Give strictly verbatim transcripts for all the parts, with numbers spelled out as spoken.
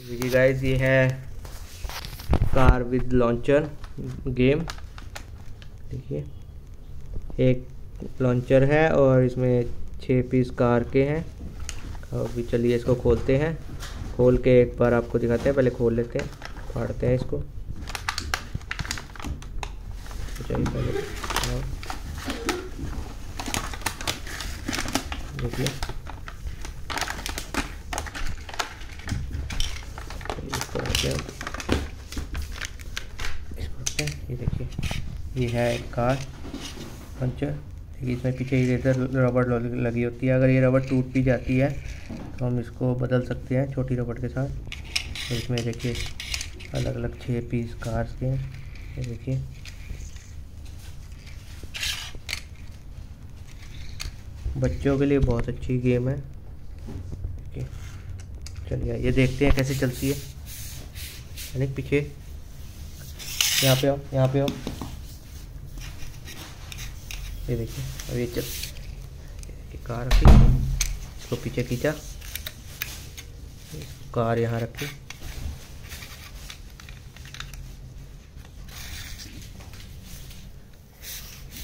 देखिए गाइस, ये है कार विद लॉन्चर गेम। देखिए एक लॉन्चर है और इसमें छः पीस कार के हैं। अभी चलिए इसको खोलते हैं, खोल के एक बार आपको दिखाते हैं। पहले खोल लेते हैं, फाड़ते हैं इसको। चलिए पहले देखिए ये देखिए ये है एक कार पंचर। देखिए इसमें पीछे इधर रबड़ लगी होती है, अगर ये रबड़ टूट भी जाती है तो हम इसको बदल सकते हैं छोटी रबड़ के साथ। तो इसमें देखिए अलग अलग छः पीस कार्स के हैं। देखिए बच्चों के लिए बहुत अच्छी गेम है। चलिए ये देखते हैं कैसे चलती है। अनेक पीछे यहाँ पे आओ, यहाँ पे आओ। ये देखिए अब ये चल कार रखी, इसको पीछे खींचा, कार यहाँ रखी।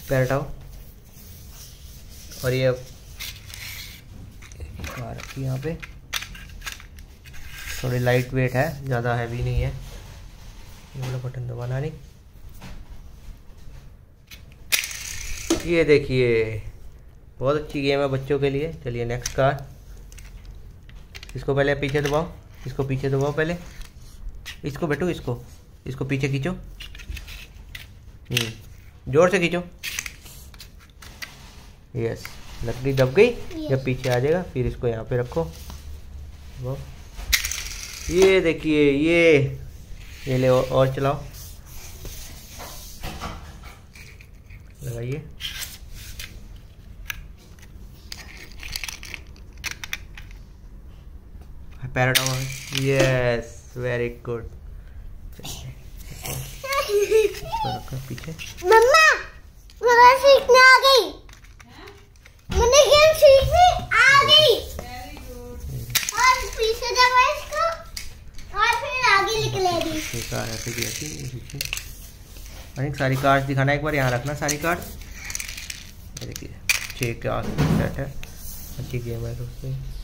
पैर हटाओ और ये अब कार रखी यहाँ पे। थोड़ी लाइट वेट है, ज़्यादा हैवी नहीं है। ये वाला बटन दबाना नहीं। ये देखिए बहुत अच्छी गेम है बच्चों के लिए। चलिए नेक्स्ट कार, इसको पहले पीछे दबाओ, इसको पीछे दबाओ, पहले इसको बैठो, इसको इसको पीछे खींचो, जोर से खींचो। यस, लकड़ी दब गई, जब पीछे आ जाएगा फिर इसको यहाँ पे रखो। वो ये देखिए ये ये ले और चलाओ, लगाइए। पैर हटाओ। Yes, very good. पीछे मम्मा मुझे सीखना आ गई, मुझे गेम सीखनी आ गई। और पीछे दबाए इसको और फिर आगे निकलेगी। कार ऐसे की ऐसी देखिए। अनेक सारी कार्स दिखाना एक बार, यहाँ रखना सारी कार्स। देखिए छः कार्स सेट है, अच्छी गेम है दोस्तों।